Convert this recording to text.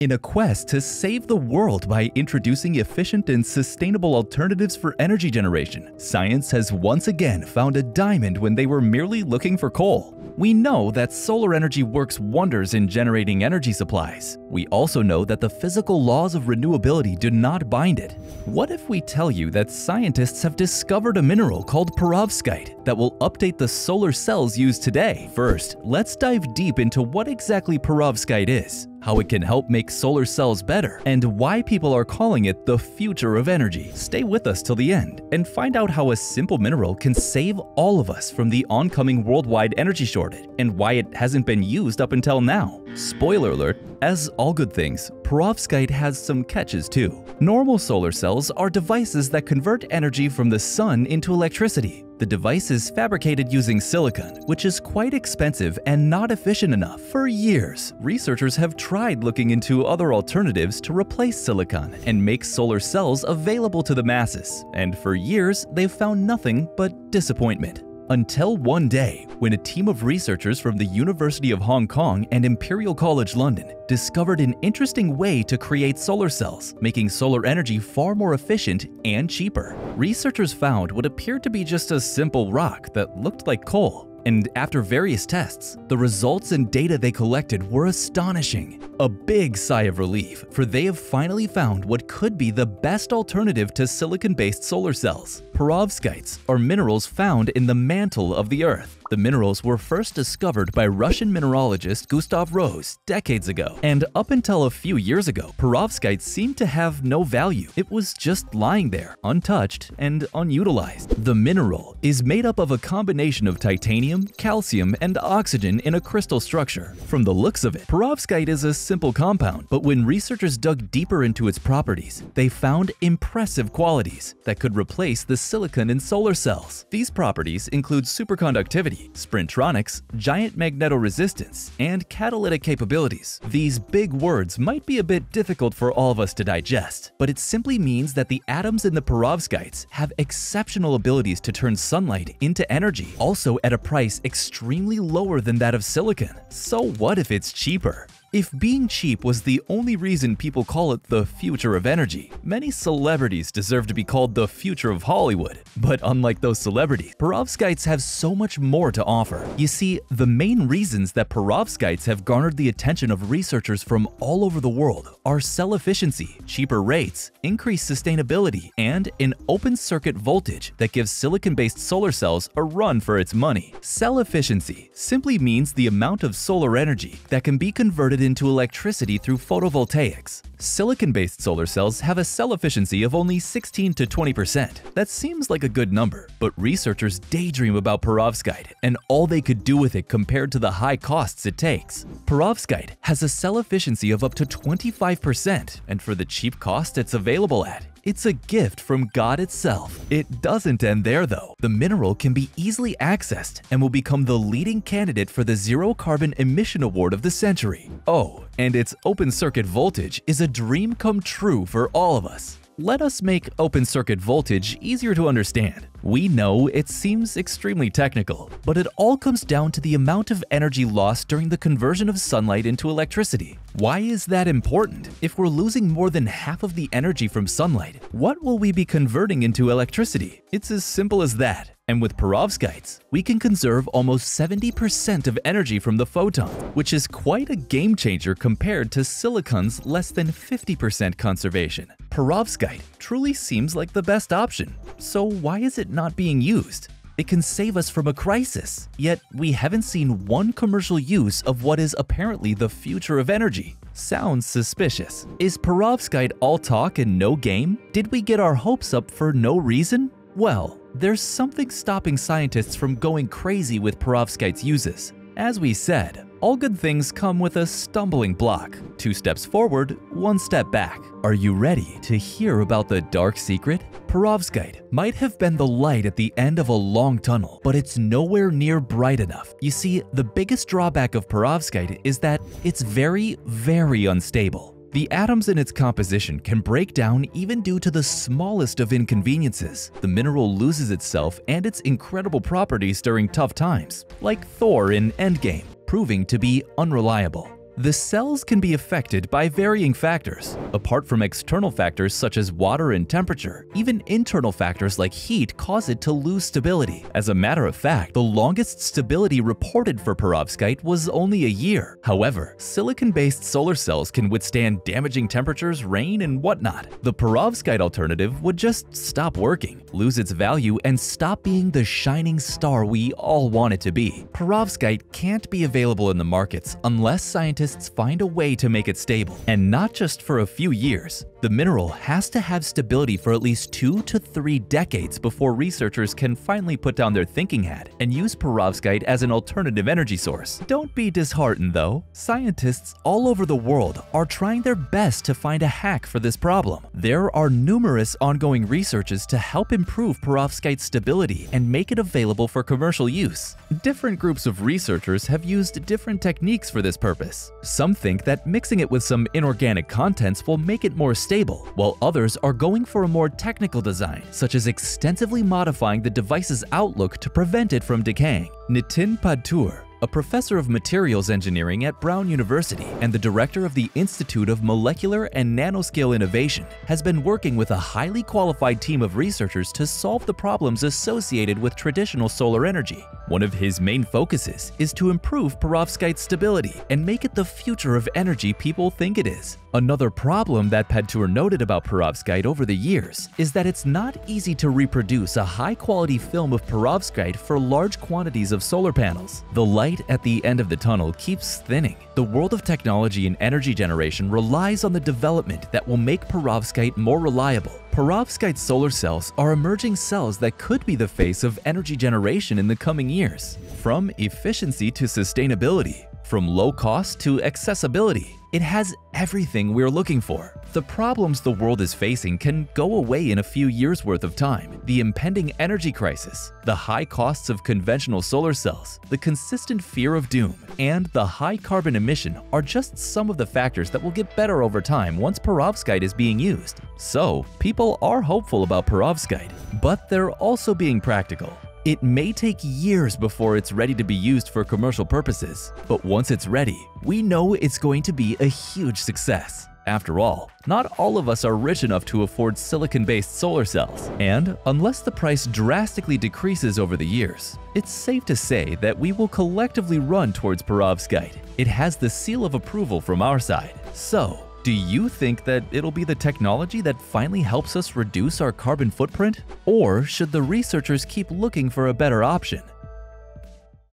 In a quest to save the world by introducing efficient and sustainable alternatives for energy generation, science has once again found a diamond when they were merely looking for coal. We know that solar energy works wonders in generating energy supplies. We also know that the physical laws of renewability do not bind it. What if we tell you that scientists have discovered a mineral called perovskite that will update the solar cells used today? First, let's dive deep into what exactly perovskite is, how it can help make solar cells better, and why people are calling it the future of energy. Stay with us till the end and find out how a simple mineral can save all of us from the oncoming worldwide energy shortage and why it hasn't been used up until now. Spoiler alert, as all good things, perovskite has some catches too. Normal solar cells are devices that convert energy from the sun into electricity. The device is fabricated using silicon, which is quite expensive and not efficient enough. For years, researchers have tried looking into other alternatives to replace silicon and make solar cells available to the masses. And for years, they've found nothing but disappointment. Until one day, when a team of researchers from the University of Hong Kong and Imperial College London discovered an interesting way to create solar cells, making solar energy far more efficient and cheaper. Researchers found what appeared to be just a simple rock that looked like coal. And after various tests, the results and data they collected were astonishing. A big sigh of relief, for they have finally found what could be the best alternative to silicon-based solar cells. Perovskites are minerals found in the mantle of the Earth. The minerals were first discovered by Russian mineralogist Gustav Rose decades ago, and up until a few years ago, perovskites seemed to have no value. It was just lying there, untouched and unutilized. The mineral is made up of a combination of titanium, calcium, and oxygen in a crystal structure. From the looks of it, perovskite is a simple compound, but when researchers dug deeper into its properties, they found impressive qualities that could replace the silicon in solar cells. These properties include superconductivity, spintronics, giant magnetoresistance, and catalytic capabilities. These big words might be a bit difficult for all of us to digest, but it simply means that the atoms in the perovskites have exceptional abilities to turn sunlight into energy, also at a price extremely lower than that of silicon. So what if it's cheaper? If being cheap was the only reason people call it the future of energy, many celebrities deserve to be called the future of Hollywood. But unlike those celebrities, perovskites have so much more to offer. You see, the main reasons that perovskites have garnered the attention of researchers from all over the world are cell efficiency, cheaper rates, increased sustainability, and an open-circuit voltage that gives silicon-based solar cells a run for its money. Cell efficiency simply means the amount of solar energy that can be converted into electricity through photovoltaics. Silicon-based solar cells have a cell efficiency of only 16 to 20%. That seems like a good number, but researchers daydream about perovskite and all they could do with it compared to the high costs it takes. Perovskite has a cell efficiency of up to 25%, and for the cheap cost it's available at, it's a gift from God itself. It doesn't end there though. The mineral can be easily accessed and will become the leading candidate for the Zero Carbon Emission Award of the century. Oh, and its open circuit voltage is a dream come true for all of us. Let us make open circuit voltage easier to understand. We know it seems extremely technical, but it all comes down to the amount of energy lost during the conversion of sunlight into electricity. Why is that important? If we're losing more than half of the energy from sunlight, what will we be converting into electricity? It's as simple as that. And with perovskites, we can conserve almost 70% of energy from the photon, which is quite a game changer compared to silicon's less than 50% conservation. Perovskite truly seems like the best option. So why is it not being used? It can save us from a crisis, yet we haven't seen one commercial use of what is apparently the future of energy. Sounds suspicious. Is perovskite all talk and no game? Did we get our hopes up for no reason? Well, there's something stopping scientists from going crazy with perovskite's uses. As we said, all good things come with a stumbling block. 2 steps forward, 1 step back. Are you ready to hear about the dark secret? Perovskite might have been the light at the end of a long tunnel, but it's nowhere near bright enough. You see, the biggest drawback of perovskite is that it's very, very unstable. The atoms in its composition can break down even due to the smallest of inconveniences. The mineral loses itself and its incredible properties during tough times, like Thor in Endgame, proving to be unreliable. The cells can be affected by varying factors. Apart from external factors such as water and temperature, even internal factors like heat cause it to lose stability. As a matter of fact, the longest stability reported for perovskite was only a year. However, silicon-based solar cells can withstand damaging temperatures, rain, and whatnot. The perovskite alternative would just stop working, lose its value, and stop being the shining star we all want it to be. Perovskite can't be available in the markets unless scientists find a way to make it stable, and not just for a few years. The mineral has to have stability for at least 2 to 3 decades before researchers can finally put down their thinking hat and use perovskite as an alternative energy source. Don't be disheartened though. Scientists all over the world are trying their best to find a hack for this problem. There are numerous ongoing researches to help improve perovskite stability and make it available for commercial use. Different groups of researchers have used different techniques for this purpose. Some think that mixing it with some inorganic contents will make it more stable, while others are going for a more technical design, such as extensively modifying the device's outlook to prevent it from decaying. Nitin Padture, a professor of materials engineering at Brown University and the director of the Institute of Molecular and Nanoscale Innovation, has been working with a highly qualified team of researchers to solve the problems associated with traditional solar energy. One of his main focuses is to improve perovskite stability and make it the future of energy people think it is. Another problem that Padture noted about perovskite over the years is that it's not easy to reproduce a high-quality film of perovskite for large quantities of solar panels. The light at the end of the tunnel keeps thinning. The world of technology and energy generation relies on the development that will make perovskite more reliable. Perovskite solar cells are emerging cells that could be the face of energy generation in the coming years. From efficiency to sustainability, from low cost to accessibility, it has everything we're looking for. The problems the world is facing can go away in a few years' worth of time. The impending energy crisis, the high costs of conventional solar cells, the consistent fear of doom, and the high carbon emission are just some of the factors that will get better over time once perovskite is being used. So, people are hopeful about perovskite, but they're also being practical. It may take years before it's ready to be used for commercial purposes, but once it's ready, we know it's going to be a huge success. After all, not all of us are rich enough to afford silicon-based solar cells, and unless the price drastically decreases over the years, it's safe to say that we will collectively run towards perovskite. It has the seal of approval from our side. So, do you think that it'll be the technology that finally helps us reduce our carbon footprint? Or should the researchers keep looking for a better option?